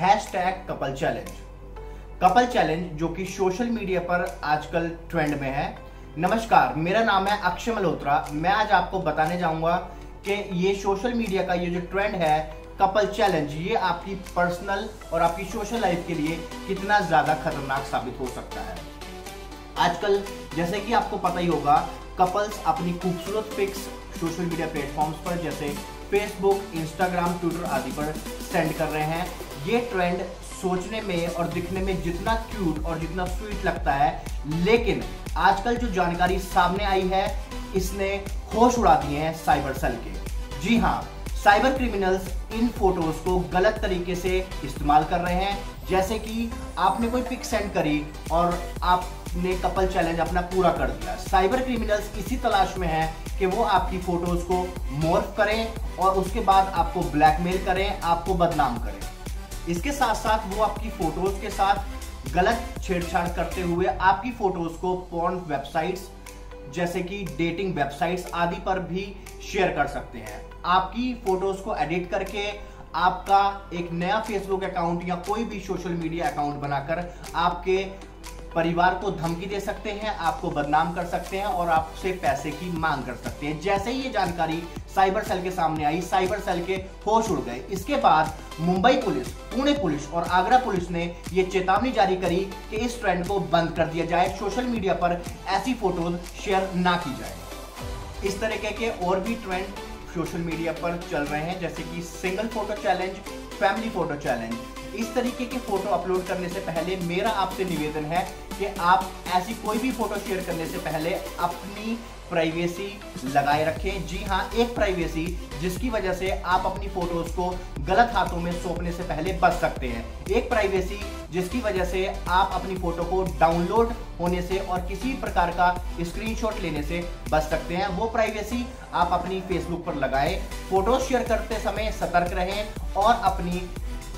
Hashtag couple challenge. Couple challenge जो कि social media पर आजकल ट्रेंड में है। नमस्कार, मेरा नाम है अक्षय मल्होत्रा। मैं आज आपको बताने जाऊंगा कि ये सोशल मीडिया का ये जो ट्रेंड है कपल चैलेंज, ये आपकी पर्सनल और आपकी सोशल लाइफ के लिए कितना ज़्यादा खतरनाक साबित हो सकता है। आजकल जैसे कि आपको पता ही होगा, कपल्स अपनी खूबसूरत पिक्स सोशल मीडिया प्लेटफॉर्म्स पर जैसे फेसबुक, इंस्टाग्राम, ट्विटर आदि पर सेंड कर रहे हैं। ये ट्रेंड सोचने में और दिखने में जितना क्यूट और जितना स्वीट लगता है, लेकिन आजकल जो जानकारी सामने आई है इसने होश उड़ा दिए हैं साइबर सेल के। जी हाँ, साइबर क्रिमिनल्स इन फोटोज को गलत तरीके से इस्तेमाल कर रहे हैं। जैसे कि आपने कोई पिक सेंड करी और आपने कपल चैलेंज अपना पूरा कर दिया। साइबर क्रिमिनल्स इसी तलाश में है कि वो आपकी फोटोज को मॉर्फ करें और उसके बाद आपको ब्लैकमेल करें, आपको बदनाम करें। इसके साथ साथ वो आपकी फोटोज के साथ गलत छेड़छाड़ करते हुए आपकी फोटोज को पोर्न वेबसाइट्स जैसे कि डेटिंग वेबसाइट्स आदि पर भी शेयर कर सकते हैं। आपकी फोटोज को एडिट करके आपका एक नया फेसबुक अकाउंट या कोई भी सोशल मीडिया अकाउंट बनाकर आपके परिवार को धमकी दे सकते हैं, आपको बदनाम कर सकते हैं और आपसे पैसे की मांग कर सकते हैं। जैसे ही ये जानकारी साइबर सेल के सामने आई, साइबर सेल के होश उड़ गए। इसके बाद मुंबई पुलिस, पुणे पुलिस और आगरा पुलिस ने ये चेतावनी जारी करी कि इस ट्रेंड को बंद कर दिया जाए, सोशल मीडिया पर ऐसी फोटोज शेयर ना की जाए। इस तरीके के और भी ट्रेंड सोशल मीडिया पर चल रहे हैं, जैसे कि single photo challenge, family photo challenge. इस तरीके के फोटो अपलोड करने से पहले मेरा आपसे निवेदन है कि आप ऐसी कोई भी फोटो शेयर करने से पहले अपनी प्राइवेसी लगाए रखें। जी हाँ, एक प्राइवेसी जिसकी वजह से आप अपनी फोटोज को गलत हाथों में सौंपने से पहले बच सकते हैं। एक प्राइवेसी जिसकी वजह से आप अपनी फोटो को डाउनलोड होने से और किसी प्रकार का स्क्रीनशॉट लेने से बच सकते हैं। वो प्राइवेसी आप अपनी फेसबुक पर लगाएं। फोटोज शेयर करते समय सतर्क रहें और अपनी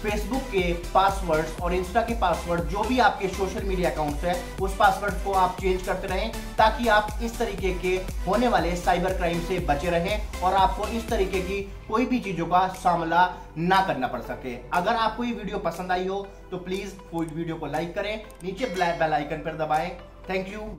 फेसबुक के पासवर्ड्स और इंस्टा के पासवर्ड, जो भी आपके सोशल मीडिया अकाउंट्स है, उस पासवर्ड को आप चेंज करते रहें ताकि आप इस तरीके के होने वाले साइबर क्राइम से बचे रहें और आपको इस तरीके की कोई भी चीज़ों का सामना ना करना पड़ सके। अगर आपको ये वीडियो पसंद आई हो तो प्लीज़ वीडियो को लाइक करें, नीचे बेल आइकन पर दबाएं। Thank you.